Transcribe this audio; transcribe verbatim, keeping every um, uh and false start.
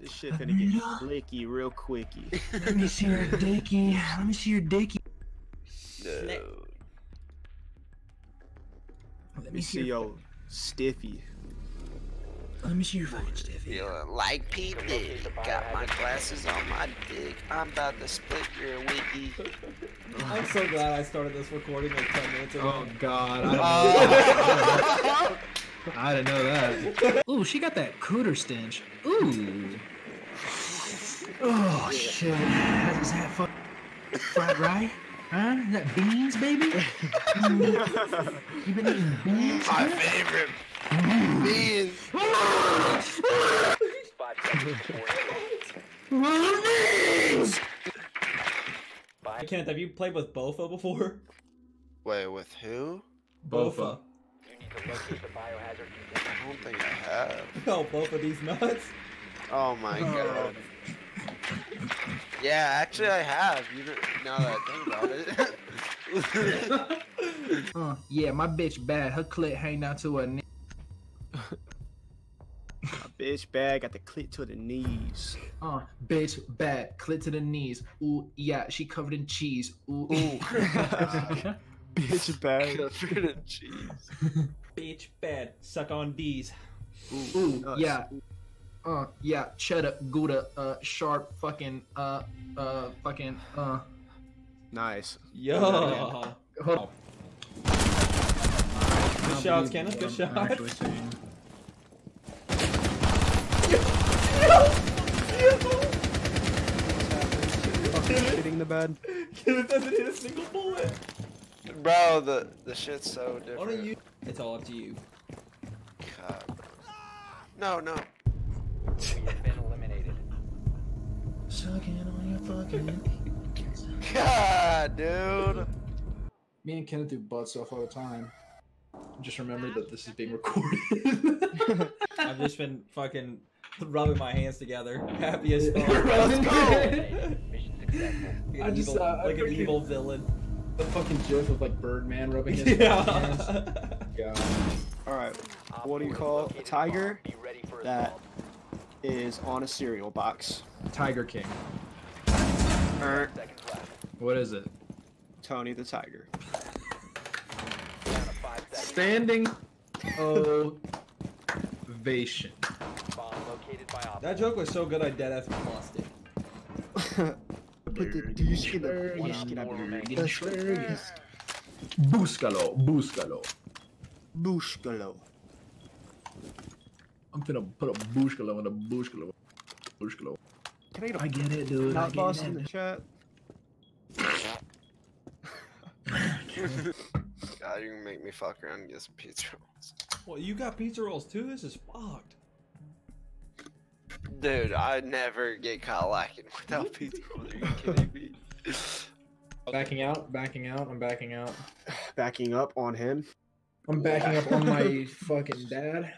This shit finna get blicky real quicky. Let me see your dicky. Let me see your dicky. No. Let me see your stiffy. Let me see your fucking stiffy. Feeling like P. Diddy. Got my glasses on my dick. I'm about to split your wiggy. I'm so glad I started this recording like ten minutes ago. Oh god. I I didn't know that. Ooh, she got that cooter stench. Ooh. Oh shit. Is that fuck fried rye? Huh? Is that beans, baby? You been eating beans? My huh? favorite. Mm. Beans. Beans. Kenneth, have you played with Bofa before? Wait, with who? Bofa. I don't think I have. No, both of these nuts. Oh my god. Yeah, actually I have. You now that I think about it. uh, yeah, my bitch bad. Her clit hang down to her knee. My bitch bad got the clit to the knees. Uh, bitch bad clit to the knees. Ooh, yeah, she covered in cheese. Ooh, ooh. Bitch bad. Jeez. Bitch bad. Suck on D's. Ooh, ooh nice. Yeah. Uh, yeah. Cheddar, Gouda, uh, sharp, fucking, uh, uh, fucking, uh. Nice. Yo. Oh. Oh. Good shots, Kenneth. Good shots. Hitting the bed. Kenneth doesn't hit a single bullet. Bro, the the shit's so different. What are you? It's all up to you. God. No, no. You've been eliminated. Sucking on your fucking. God, dude. Me and Kenneth do butt stuff all the time. Just remember that this is being recorded. I've just been fucking rubbing my hands together. Happy as fuck. Let's go. I just evil, uh, like I an evil villain. The fucking joke of like Birdman rubbing his yeah. hands. Yeah. Alright, what do you call a tiger that is on a cereal box? Tiger King. Er, what is it? Tony the Tiger. Standing ovation. That joke was so good I dead ass lost it. Búscalo, búscalo. Búscalo. I'm gonna put a búscalo in a búscalo. Búscalo. I get it, dude. Not lost in the chat. God, you can make me fuck around and get some pizza rolls. Well, you got pizza rolls too? This is fucked. Dude, I never get caught lacking without pizza rolls. Are you kidding me? Backing out, backing out, I'm backing out. Backing up on him. I'm backing up on my fucking dad.